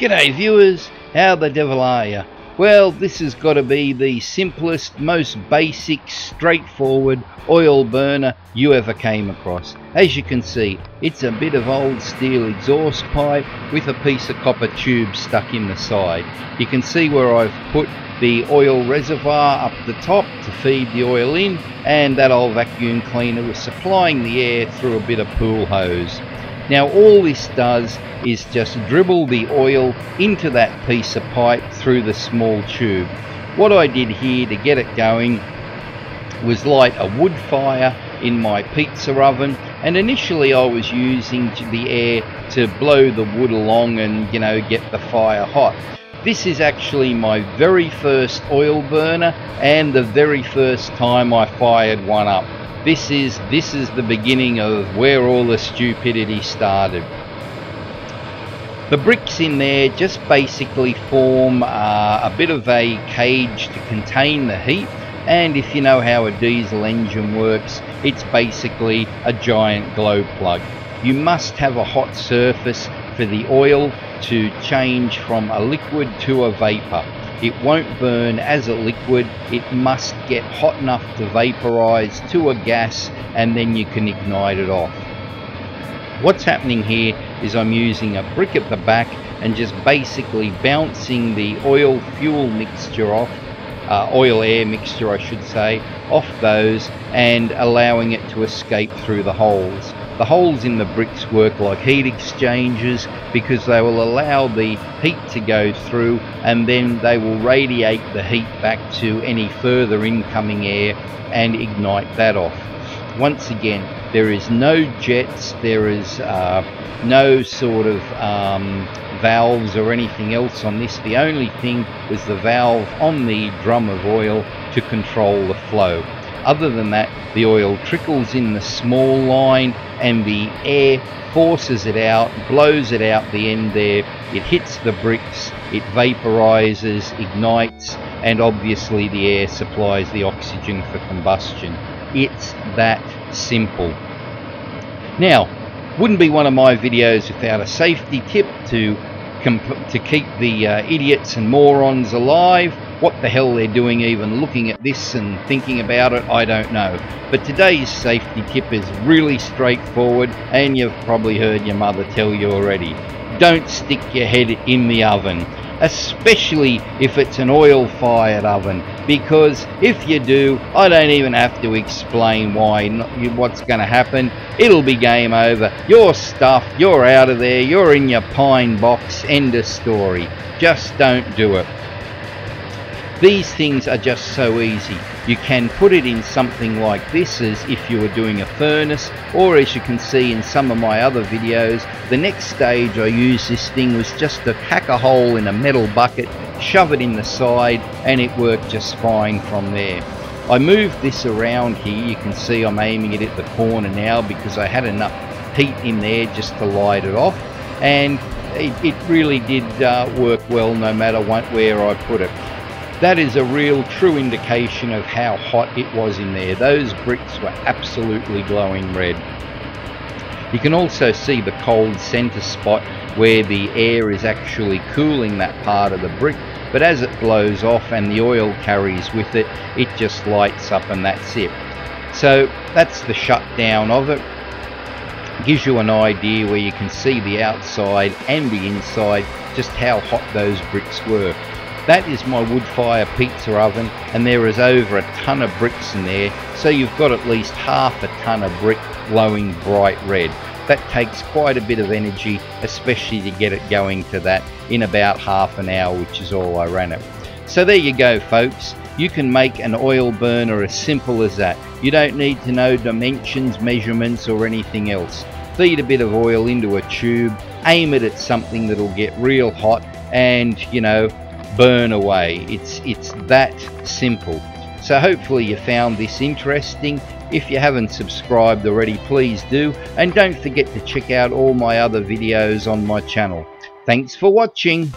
G'day viewers, how the devil are ya? Well, this has got to be the simplest, most basic, straightforward oil burner you ever came across. As you can see, it's a bit of old steel exhaust pipe with a piece of copper tube stuck in the side. You can see where I've put the oil reservoir up the top to feed the oil in, and that old vacuum cleaner was supplying the air through a bit of pool hose. Now all this does is just dribble the oil into that piece of pipe through the small tube. What I did here to get it going was light a wood fire in my pizza oven, and initially I was using the air to blow the wood along and, you know, get the fire hot. This is actually my very first oil burner and the very first time I fired one up. This is the beginning of where all the stupidity started. The bricks in there just basically form a bit of a cage to contain the heat, and if you know how a diesel engine works, it's basically a giant glow plug. You must have a hot surface for the oil to change from a liquid to a vapor. It won't burn as a liquid, it must get hot enough to vaporize to a gas, and then you can ignite it off. What's happening here is I'm using a brick at the back and just basically bouncing the oil fuel mixture off, oil air mixture I should say, off those and allowing it to escape through the holes. The holes in the bricks work like heat exchangers because they will allow the heat to go through, and then they will radiate the heat back to any further incoming air and ignite that off. Once again, there is no jets, there is no sort of valves or anything else on this. The only thing was the valve on the drum of oil to control the flow. Other than that, the oil trickles in the small line and the air forces it out, blows it out the end there, it hits the bricks, it vaporizes, ignites, and obviously the air supplies the oxygen for combustion. It's that simple. Now, wouldn't be one of my videos without a safety tip to keep the idiots and morons alive. What the hell they're doing even looking at this and thinking about it, I don't know. But today's safety tip is really straightforward, and you've probably heard your mother tell you already. Don't stick your head in the oven, especially if it's an oil-fired oven, because if you do, I don't even have to explain what's going to happen. It'll be game over. You're stuffed, you're out of there, you're in your pine box, end of story. Just don't do it. These things are just so easy. You can put it in something like this as if you were doing a furnace, or as you can see in some of my other videos, the next stage I used this thing was just to hack a hole in a metal bucket, shove it in the side, and it worked just fine from there. I moved this around here, you can see I'm aiming it at the corner now because I had enough heat in there just to light it off, and it really did work well no matter where I put it. That is a real true indication of how hot it was in there. Those bricks were absolutely glowing red. You can also see the cold center spot where the air is actually cooling that part of the brick, but as it blows off and the oil carries with it, it just lights up and that's it. So that's the shutdown of it. Gives you an idea where you can see the outside and the inside, just how hot those bricks were. That is my wood fire pizza oven, and there is over a ton of bricks in there, so you've got at least half a ton of brick glowing bright red. That takes quite a bit of energy, especially to get it going to that in about half an hour, which is all I ran it. So there you go folks, you can make an oil burner as simple as that. You don't need to know dimensions, measurements or anything else. Feed a bit of oil into a tube, aim it at something that'll get real hot and, you know, burn away. It's that simple. So hopefully you found this interesting. If you haven't subscribed already, please do, and don't forget to check out all my other videos on my channel. Thanks for watching.